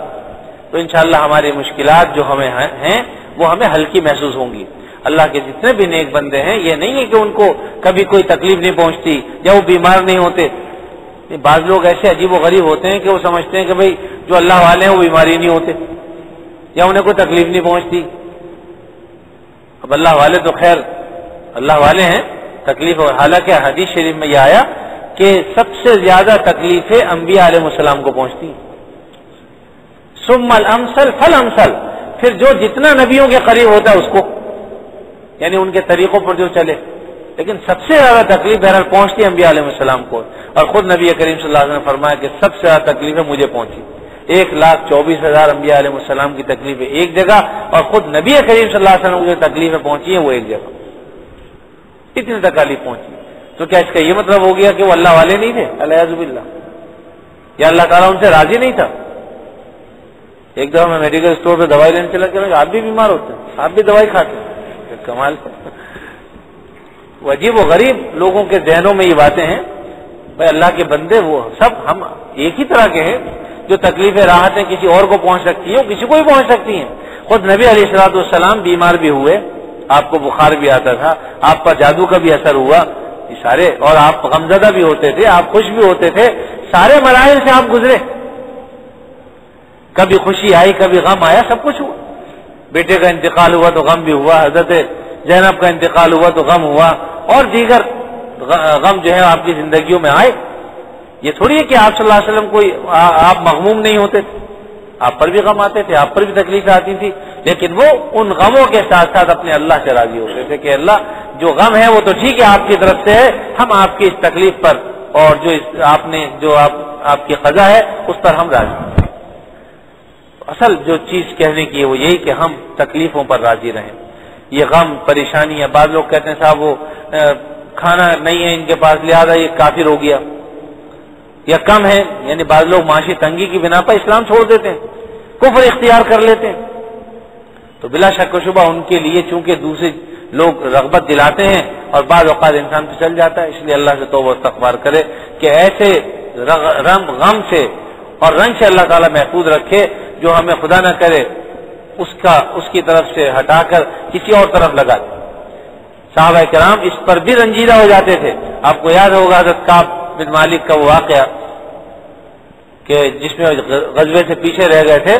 تو انشاءاللہ ہماری مشکلات جو ہمیں ہیں وہ ہمیں ہلکی محسوس ہوں گی۔ اللہ کے جتنے بھی نیک بندے ہیں، یہ نہیں ہے کہ ان کو کبھی کوئی تکلیف نہیں پہنچتی یا وہ بیمار نہیں ہوتے۔ بعض لوگ ایسے عجیب و غریب ہوتے ہیں کہ وہ سمجھتے ہیں کہ بھئی جو اللہ والے ہیں وہ بیماری نہیں ہوتے یا انہیں کوئی تکلیف نہیں پہنچتی۔ اب اللہ والے تو خیر اللہ والے ہیں، تکلیف، اور حالانکہ حدیث شریف میں یہ آیا کہ سب سے زیادہ تکلیفیں انبیاء علیہ السلام کو پہنچتی ہیں۔ ثم الامثل فالامثل، پھر جو جتنا نبیوں کے قریب ہوتا ہے اس کو، یعنی ان کے طریقوں پر جو چلے، لیکن سب سے زیادہ تکلیف بہرحال پہنچتی ہے انبیاء علیہ السلام کو۔ اور خود نبی کریم صلی اللہ علیہ وسلم نے فرمایا کہ سب سے زیادہ تکلیفیں مجھے پہنچی، 1,24,000 انبیاء علیہ السلام کی تکلیفیں ایک جگہ، اور خود نبی کریم صلی اللہ علیہ وسلم کو جو تکلیفیں پہنچی ہیں وہ ایک جگہ، اتنی تکلیف پہنچی۔ تو کیا اس کا یہ مطلب ہو گیا کہ وہ اللہ والے نہیں تھے، الیاذ باللہ، یا اللہ تعالیٰ ان سے راضی نہیں تھا؟ ایک دفعہ میں میڈیکل اسٹور پہ دوائی لینے چلا گیا، آپ بھی بیمار ہوتے ہیں، آپ بھی دوائی کھاتے ہیں، کمال عجیب و غریب لوگوں کے ذہنوں میں یہ باتیں ہیں۔ بھائی اللہ کے بندے وہ سب ہم ایک ہی طرح کے ہیں، جو تکلیفیں راحتیں کسی اور کو پہنچ سکتی ہیں کسی کو بھی پہنچ سکتی ہیں۔ خود نبی علیہ الصلوۃ والسلام بیمار بھی ہوئے، آپ کو بخار بھی آتا تھا، آپ پر جادو کا بھی اثر ہوا، یہ سارے، اور آپ غمزدہ بھی ہوتے تھے، آپ خوش بھی ہوتے تھے، سارے مراحل سے آپ گزرے، کبھی خوشی آئی کبھی غم آیا، سب کچھ ہوا۔ بیٹے کا انتقال ہوا تو غم بھی ہوا، حضرت زینب کا انتقال ہوا تو غم ہوا، اور دیگر غم جو ہے آپ کی زندگیوں میں آئے۔ یہ تھوڑی ہے کہ آپ صلی اللہ علیہ وسلم کوئی آپ مغموم نہیں ہوتے تھے، آپ پر بھی غم آتے تھے، آپ پر بھی تکلیفیں آتی تھی، لیکن وہ ان غموں کے ساتھ ساتھ اپنے اللہ سے راضی ہوتے تھے کہ اللہ جو غم ہے وہ تو ٹھیک ہے آپ کی طرف سے ہے، ہم آپ کی اس تکلیف پر اور جو آپ نے جو آپ کی قضا ہے اس پر ہم راضی ہیں۔ اصل جو چیز کہنے کی ہے وہ یہی کہ ہم تکلیفوں پر راضی رہیں۔ یہ غم پریشانی ہے، بعض لوگ کہتے ہیں صاحب وہ کھانا نہیں ہے ان کے پاس لہذا یہ کافر ہو گیا یا کم ہے، یعنی بعض لوگ معاشی تنگی کی بنا پر اسلام چھوڑ دیتے ہیں، کفر اختیار کر لیتے ہیں۔ تو بلا شک و شبہ ان کے لیے چونکہ دوسرے لوگ رغبت دلاتے ہیں اور بعض اوقات انسان پھسل جاتا ہے، اس لیے اللہ سے توبہ استغفار کرے کہ ایسے غم سے اور رنج سے اللہ تعالیٰ محفوظ رکھے، جو ہمیں خدا نہ کرے اس کی طرف سے ہٹا کر کسی اور طرف لگا دے۔ صحابہ کرام اس پر بھی رنجیدہ ہو جاتے تھے۔ آپ کو یاد ہوگا حضرت کعب بن مالک کا وہ واقعہ کہ جس میں غزوے سے پیچھے رہ گئے تھے،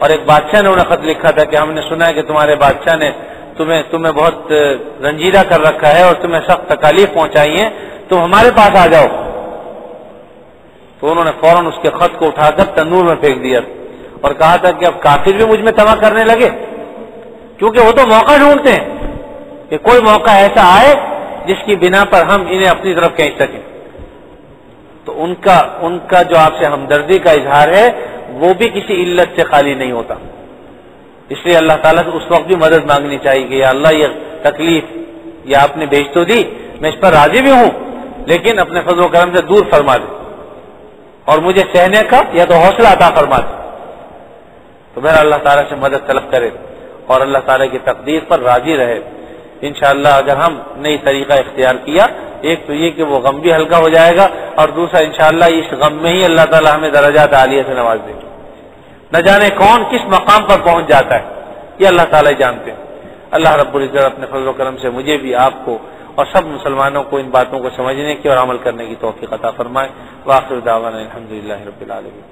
اور ایک بادشاہ نے انہیں خط لکھا تھا کہ ہم نے سنا ہے کہ تمہارے بادشاہ نے تمہیں بہت رنجیدہ کر رکھا ہے اور تمہیں سخت تکالیف پہنچائی ہیں، تم ہمارے پاس آ جاؤ۔ تو انہوں نے فوراً اس کے خط کو اٹھا کر تندور میں پھینک دیا اور کہا تھا کہ اب کافر بھی مجھ میں تما کرنے لگے، کیونکہ وہ تو موقع ڈھونڈتے ہیں کہ کوئی موقع ایسا آئے جس کی بنا پر ہم انہیں اپنی طرف کھینچ سکیں۔ تو ان کا جو آپ سے ہمدردی کا اظہار ہے وہ بھی کسی علت سے خالی نہیں ہوتا، اس لیے اللہ تعالیٰ سے اس وقت بھی مدد مانگنی چاہیے کہ یا اللہ یہ تکلیف یا آپ نے بیچ تو دی، میں اس پر راضی بھی ہوں، لیکن اپنے فضل و کرم سے دور فرما دے اور مجھے سہنے کا یا تو حوصلہ عطا فرما دے۔ تو میرا اللہ تعالیٰ سے مدد طلب کرے اور اللہ تعالیٰ کی تقدیر پر راضی رہے۔ انشاءاللہ اگر ہم نئی طریقہ اختیار کیا، ایک تو یہ کہ وہ غم بھی ہلکا ہو جائے گا، اور دوسرا انشاءاللہ اس غم میں ہی اللہ تعالیٰ ہمیں درجات عالیہ سے نواز دے گا۔ نہ جانے کون کس مقام پر پہنچ جاتا ہے، یہ اللہ تعالیٰ جانتے ہیں۔ اللہ رب العزت اپنے فضل و کرم سے مجھے بھی، آپ کو اور سب مسلمانوں کو ان باتوں کو سمجھنے کی اور عمل کرنے کی توفیق عطا فرمائے۔ وآخر دعوانا الحمدللہ رب العالمین۔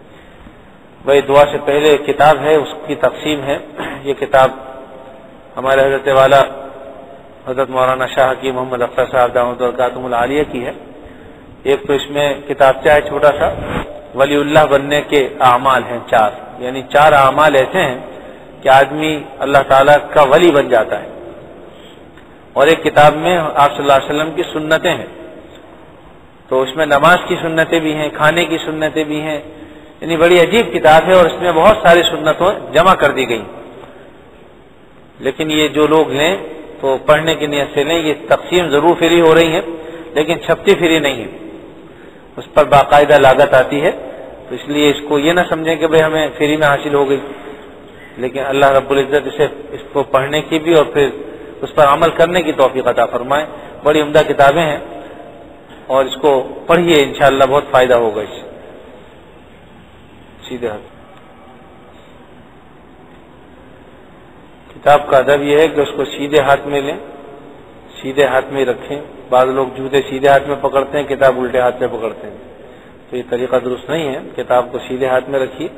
بھائی دعا سے پہلے ایک کتاب ہے، اس کی تقسیم ہے۔ یہ کتاب ہمارے حضرت والا حضرت مولانا شاہ کی محمد اختر صاحب دامت برکاتہم العالیہ کی ہے۔ ایک تو اس میں کتابچہ ہے چھوٹا سا، ولی اللہ بننے کے اعمال ہیں 4، یعنی 4 اعمال ایسے ہیں کہ آدمی اللہ تعالیٰ کا ولی بن جاتا ہے، اور ایک کتاب میں آپ صلی اللہ علیہ وسلم کی سنتیں ہیں، تو اس میں نماز کی سنتیں بھی ہیں، کھانے کی سنتیں بھی ہیں، یعنی بڑی عجیب کتاب ہے اور اس میں بہت ساری سنتوں جمع کر دی گئی۔ لیکن یہ جو لوگ لیں تو پڑھنے کی نیت سے لیں، یہ تقسیم ضرور فری ہو رہی ہے لیکن چھپتی فری نہیں ہے، اس پر باقاعدہ لاگت آتی ہے، تو اس لیے اس کو یہ نہ سمجھیں کہ بھئی ہمیں فری میں حاصل ہو گئی، لیکن اللہ رب العزت اسے اس کو پڑھنے کی بھی اور پھر اس پر عمل کرنے کی توفیق عطا فرمائے۔ بڑی عمدہ کتابیں ہیں، اور اس کو پڑھیے انشاءاللہ بہت فائدہ ہوگا اس سے. سیدھا کتاب کا ادب یہ ہے کہ اس کو سیدھے ہاتھ میں لیں, سیدھے ہاتھ میں رکھیں. بعض لوگ جوتے سیدھے ہاتھ میں پکڑتے ہیں, کتاب الٹے ہاتھ میں پکڑتے ہیں, تو یہ طریقہ درست نہیں ہے. کتاب کو سیدھے ہاتھ میں رکھیے,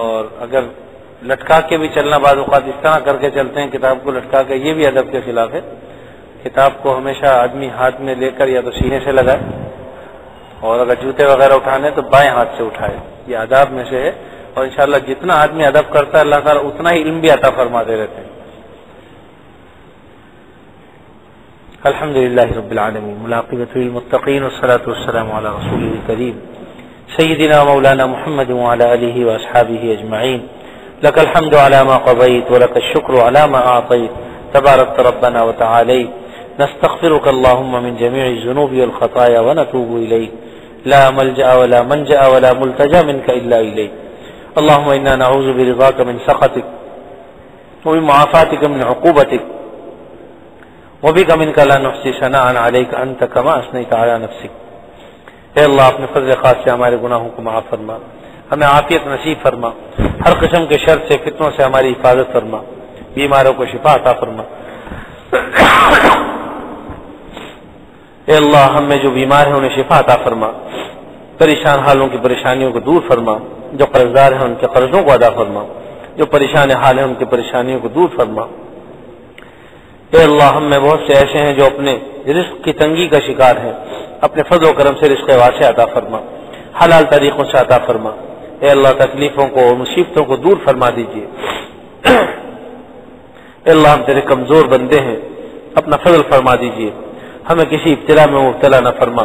اور اگر لٹکا کے بھی چلنا, بعض اوقات اس طرح کر کے چلتے ہیں کتاب کو لٹکا کے, یہ بھی ادب کے خلاف ہے. کتاب کو ہمیشہ آدمی ہاتھ میں لے کر یا تو سینے سے لگائے, اور اگر جوتے وغیرہ اٹھانے تو بائیں ہاتھ سے اٹھائے. یہ آداب میں سے ہے, اور انشاءاللہ جتنا آدمی ادب کرتا ہے اللہ تعالیٰ اتنا ہی علم بھی عطا فرماتے رہتے ہیں. الحمدللہ رب العالمین, ملاقبۃ للمتقین, والصلاۃ والسلام علی رسول الکریم سیدنا مولانا محمد وعلی آلہ واصحابہ اجمعین. لك الحمد على ما قضيت ولك الشكر على ما أعطيت, تبارك ربنا وتعالى. نستغفرك اللهم من جميع الذنوب والخطايا ونتوب إليك, لا ملجأ ولا منجأ ولا ملتجأ منك إلا إليك. اللهم إنا نعوذ برضاك من سخطك وبمعافاتك من عقوبتك, وبك منك لا نحصي ثناء عليك أنت كما أثنيت على نفسك. اے اللہ اپنے فضل خاص سے ہمارے گناہوں کو معاف فرما, ہمیں عافیت نصیب فرما, ہر قسم کے شر سے فتنوں سے ہماری حفاظت فرما, بیماروں کو شفا عطا فرما. اے اللہ ہم میں جو بیمار ہیں انہیں شفا عطا فرما, پریشان حالوں کی پریشانیوں کو دور فرما, جو قرضدار ہیں ان کے قرضوں کو ادا فرما, جو پریشان حال ہیں ان کی پریشانیوں کو دور فرما. اے اللہ ہم میں بہت سے ایسے ہیں جو اپنے رزق کی تنگی کا شکار ہیں, اپنے فضل و کرم سے رزق واسع عطا فرما, حلال طریقوں سے عطا فرما. اے اللہ تکلیفوں کو اور مصیبتوں کو دور فرما دیجیے. اے اللہ ہم تیرے کمزور بندے ہیں, اپنا فضل فرما دیجیے, ہمیں کسی ابتلا میں مبتلا نہ فرما,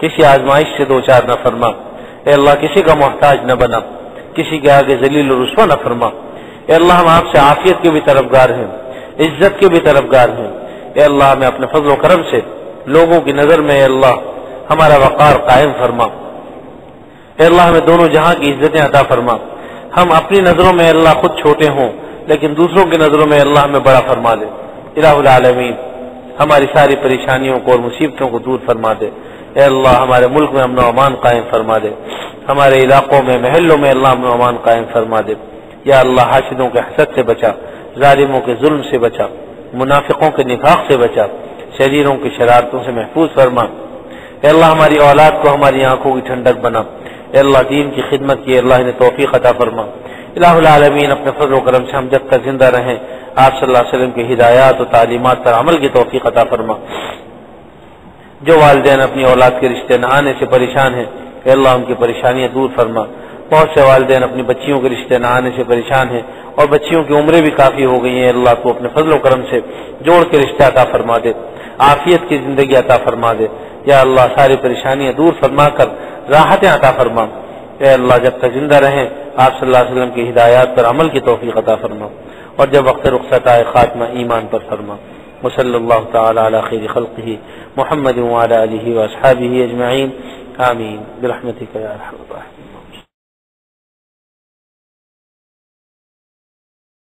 کسی آزمائش سے دوچار نہ فرما. اے اللہ کسی کا محتاج نہ بنا, کسی کے آگے ذلیل و رسوا نہ فرما. اے اللہ ہم آپ سے عافیت کے بھی طلبگار ہیں, عزت کے بھی طلبگار ہیں. اے اللہ ہمیں اپنے فضل و کرم سے لوگوں کی نظر میں اے اللہ ہمارا وقار قائم فرما. اے اللہ ہمیں دونوں جہاں کی عزتیں عطا فرما, ہم اپنی نظروں میں اللہ خود چھوٹے ہوں لیکن دوسروں کی نظروں میں اللہ ہمیں بڑا فرما دے. الہ العالمین ہماری ساری پریشانیوں کو اور مصیبتوں کو دور فرما دے. اے اللہ ہمارے ملک میں امن و امان قائم فرما دے, ہمارے علاقوں میں محلوں میں اللہ امن و امان قائم فرما دے. یا اللہ حاسدوں کے حسد سے بچا, ظالموں کے ظلم سے بچا, منافقوں کے نفاق سے بچا, شریروں کی شرارتوں سے محفوظ فرما. اے اللہ ہماری اولاد کو ہماری آنکھوں کی ٹھنڈک بنا. اے اللہ دین کی خدمت کی اللہ نے توفیق عطا فرما. الہ العالمین اپنے فضل و کرم سے ہم جب تک زندہ رہیں آپ صلی اللہ علیہ وسلم کی ہدایات و تعلیمات پر عمل کی توفیق عطا فرما. جو والدین اپنی اولاد کے رشتے نہ آنے سے پریشان ہیں اے اللہ ان کی پریشانیاں دور فرما. بہت سے والدین اپنی بچیوں کے رشتے نہ آنے سے پریشان ہیں اور بچیوں کی عمریں بھی کافی ہو گئی ہیں, اللہ کو اپنے فضل و کرم سے جوڑ کے رشتہ عطا فرما دے, عافیت کی زندگی عطا فرما دے. یا اللہ ساری پریشانیاں دور فرما کر راحتیں عطا فرما. اے اللہ جب تک زندہ رہیں آپ صلی اللہ علیہ وسلم کی ہدایات پر عمل کی توفیق عطا فرما, اور جب وقت رخصت آئے خاتمہ ایمان پر فرما. وصلی اللہ تعالی علی خیر خلقہ محمد وعلی آلہ واصحابہ اجمعین, آمین برحمتک یا ارحم الراحمین.